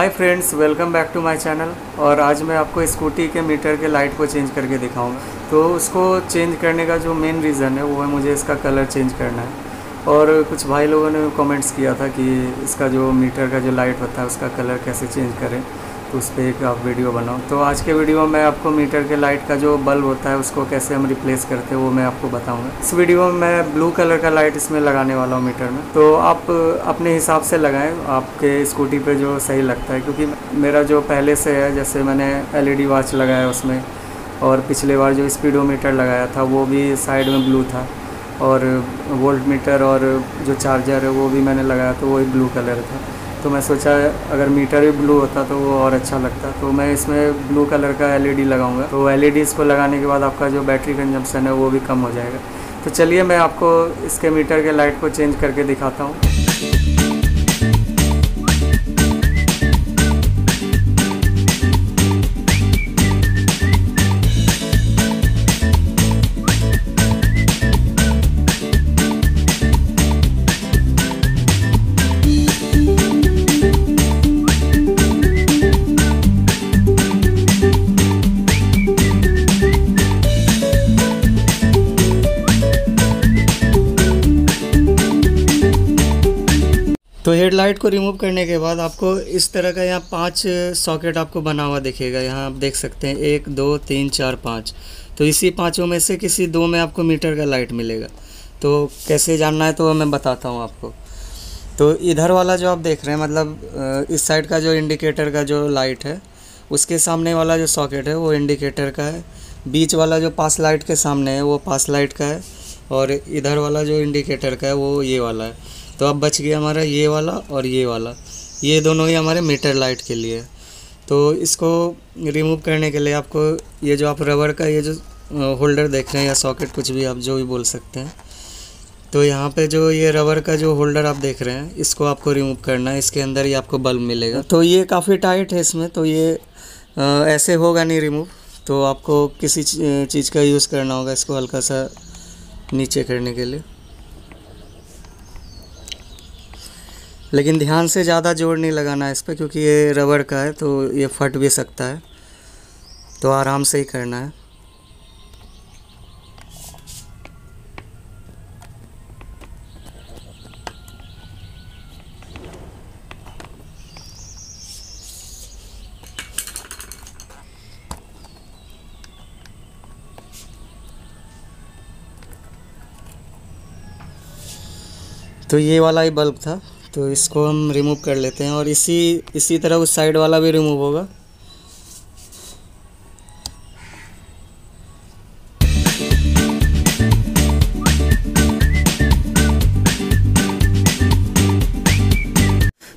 Hi friends, welcome back to my channel. और आज मैं आपको स्कूटी के मीटर के लाइट को चेंज करके दिखाऊंगा। तो उसको चेंज करने का जो मेन रीज़न है वो है मुझे इसका कलर चेंज करना है। और कुछ भाई लोगों ने कमेंट्स किया था कि इसका जो मीटर का जो लाइट होता है उसका कलर कैसे चेंज करें, तो उस पर एक आप वीडियो बनाओ। तो आज के वीडियो में मैं आपको मीटर के लाइट का जो बल्ब होता है उसको कैसे हम रिप्लेस करते हैं वो मैं आपको बताऊंगा। इस वीडियो में मैं ब्लू कलर का लाइट इसमें लगाने वाला हूँ मीटर में। तो आप अपने हिसाब से लगाएं, आपके स्कूटी पे जो सही लगता है। क्योंकि मेरा जो पहले से है, जैसे मैंने LED वॉच लगाया उसमें, और पिछले बार जो स्पीडोमीटर लगाया था वो भी साइड में ब्लू था, और वोल्ट मीटर और जो चार्जर है वो भी मैंने लगाया तो वही ब्लू कलर था। तो मैं सोचा अगर मीटर भी ब्लू होता तो वो और अच्छा लगता। तो मैं इसमें ब्लू कलर का LED लगाऊंगा। तो LED इसको लगाने के बाद आपका जो बैटरी कंजम्पशन है वो भी कम हो जाएगा। तो चलिए मैं आपको इसके मीटर के लाइट को चेंज करके दिखाता हूँ। तो हेडलाइट को रिमूव करने के बाद आपको इस तरह का यहाँ 5 सॉकेट आपको बना हुआ दिखेगा। यहाँ आप देख सकते हैं 1 2 3 4 5। तो इसी 5 में से किसी 2 में आपको मीटर का लाइट मिलेगा। तो कैसे जानना है तो मैं बताता हूँ आपको। तो इधर वाला जो आप देख रहे हैं, मतलब इस साइड का जो इंडिकेटर का जो लाइट है उसके सामने वाला जो सॉकेट है वो इंडिकेटर का है। बीच वाला जो पास लाइट के सामने है वो पास लाइट का है। और इधर वाला जो इंडिकेटर का है वो ये वाला है। तो अब बच गया हमारा ये वाला और ये वाला, ये दोनों ही हमारे मीटर लाइट के लिए। तो इसको रिमूव करने के लिए आपको ये जो आप रबर का ये जो होल्डर देख रहे हैं या सॉकेट, कुछ भी आप जो भी बोल सकते हैं, तो यहाँ पे जो ये रबर का जो होल्डर आप देख रहे हैं इसको आपको रिमूव करना है। इसके अंदर ही आपको बल्ब मिलेगा। तो ये काफ़ी टाइट है इसमें, तो ये ऐसे होगा नहीं रिमूव। तो आपको किसी चीज़ का यूज़ करना होगा इसको हल्का सा नीचे करने के लिए, लेकिन ध्यान से ज़्यादा जोर नहीं लगाना है इस पर, क्योंकि ये रबर का है तो ये फट भी सकता है। तो आराम से ही करना है। तो ये वाला ही बल्ब था, तो इसको हम रिमूव कर लेते हैं। और इसी तरह उस साइड वाला भी रिमूव होगा।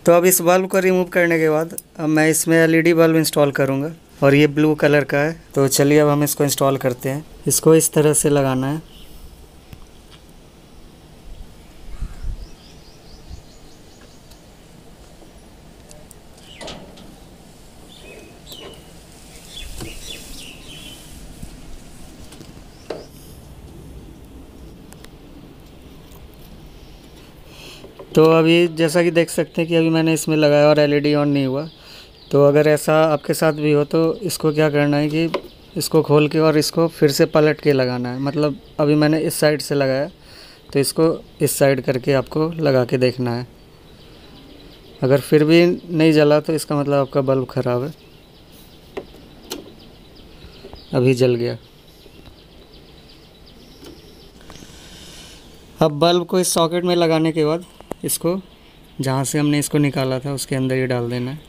तो अब इस बल्ब को रिमूव करने के बाद अब मैं इसमें LED बल्ब इंस्टॉल करूंगा, और ये ब्लू कलर का है। तो चलिए अब हम इसको इंस्टॉल करते हैं। इसको इस तरह से लगाना है। तो अभी जैसा कि देख सकते हैं कि अभी मैंने इसमें लगाया और LED ऑन नहीं हुआ। तो अगर ऐसा आपके साथ भी हो तो इसको क्या करना है कि इसको खोल के और इसको फिर से पलट के लगाना है। मतलब अभी मैंने इस साइड से लगाया तो इसको इस साइड करके आपको लगा के देखना है। अगर फिर भी नहीं जला तो इसका मतलब आपका बल्ब ख़राब है। अभी जल गया। अब बल्ब को इस सॉकेट में लगाने के बाद इसको जहाँ से हमने इसको निकाला था उसके अंदर ही डाल देना है,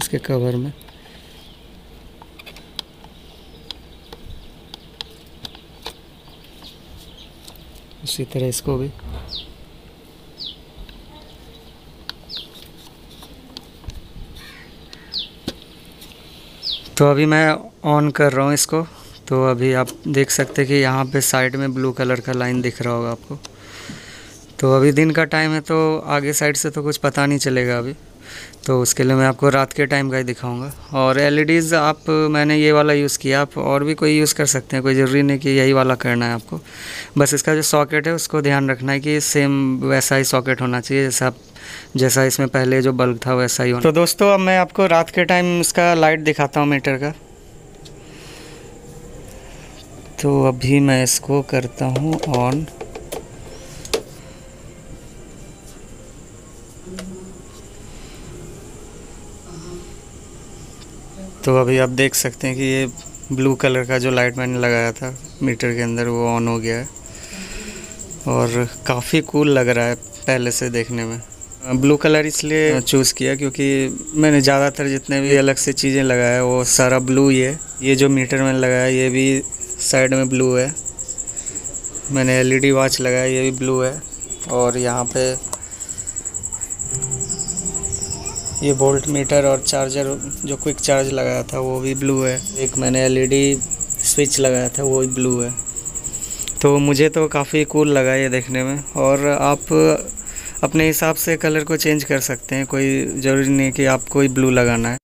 इसके कवर में। उसी तरह इसको भी। तो अभी मैं ऑन कर रहा हूँ इसको। तो अभी आप देख सकते हैं कि यहाँ पे साइड में ब्लू कलर का लाइन दिख रहा होगा आपको। तो अभी दिन का टाइम है तो आगे साइड से तो कुछ पता नहीं चलेगा अभी, तो उसके लिए मैं आपको रात के टाइम का ही दिखाऊंगा। और LEDs आप, मैंने ये वाला यूज़ किया, आप और भी कोई यूज़ कर सकते हैं। कोई ज़रूरी नहीं कि यही वाला करना है आपको। बस इसका जो सॉकेट है उसको ध्यान रखना है कि सेम वैसा ही सॉकेट होना चाहिए जैसा आप जैसा इसमें पहले जो बल्ब था वैसा ही होना। तो दोस्तों अब मैं आपको रात के टाइम इसका लाइट दिखाता हूँ मीटर का। तो अभी मैं इसको करता हूँ ऑन। तो अभी आप देख सकते हैं कि ये ब्लू कलर का जो लाइट मैंने लगाया था मीटर के अंदर वो ऑन हो गया है और काफ़ी कूल लग रहा है पहले से देखने में। ब्लू कलर इसलिए चूज़ किया क्योंकि मैंने ज़्यादातर जितने भी अलग से चीज़ें लगाया वो सारा ब्लू ही है। ये जो मीटर मैंने लगाया ये भी साइड में ब्लू है। मैंने एलईडी वॉच लगाया ये भी ब्लू है। और यहाँ पे ये वोल्ट मीटर और चार्जर जो क्विक चार्ज लगाया था वो भी ब्लू है। एक मैंने एलईडी स्विच लगाया था वो भी ब्लू है। तो मुझे तो काफ़ी कूल लगा ये देखने में। और आप अपने हिसाब से कलर को चेंज कर सकते हैं, कोई ज़रूरी नहीं कि आपको ही ब्लू लगाना है।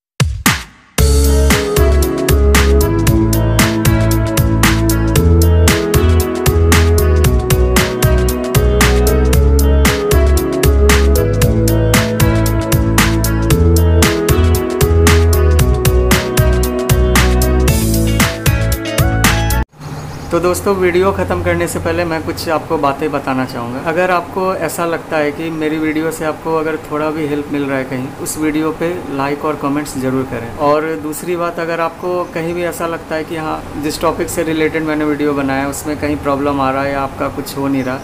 तो दोस्तों वीडियो ख़त्म करने से पहले मैं कुछ आपको बातें बताना चाहूँगा। अगर आपको ऐसा लगता है कि मेरी वीडियो से आपको अगर थोड़ा भी हेल्प मिल रहा है कहीं, उस वीडियो पे लाइक और कमेंट्स ज़रूर करें। और दूसरी बात, अगर आपको कहीं भी ऐसा लगता है कि हाँ जिस टॉपिक से रिलेटेड मैंने वीडियो बनाया उसमें कहीं प्रॉब्लम आ रहा है या आपका कुछ हो नहीं रहा,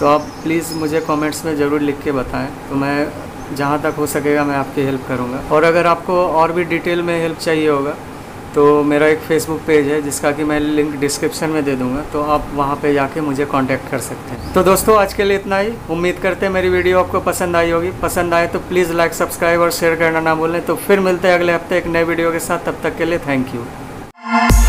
तो आप प्लीज़ मुझे कॉमेंट्स में ज़रूर लिख के बताएँ। तो मैं जहाँ तक हो सकेगा मैं आपकी हेल्प करूँगा। और अगर आपको और भी डिटेल में हेल्प चाहिए होगा तो मेरा एक फेसबुक पेज है जिसका कि मैं लिंक डिस्क्रिप्शन में दे दूंगा, तो आप वहां पे जाके मुझे कांटेक्ट कर सकते हैं। तो दोस्तों आज के लिए इतना ही। उम्मीद करते हैं मेरी वीडियो आपको पसंद आई होगी। पसंद आए तो प्लीज़ लाइक, सब्सक्राइब और शेयर करना ना भूलें। तो फिर मिलते हैं अगले हफ्ते एक नए वीडियो के साथ। तब तक के लिए थैंक यू।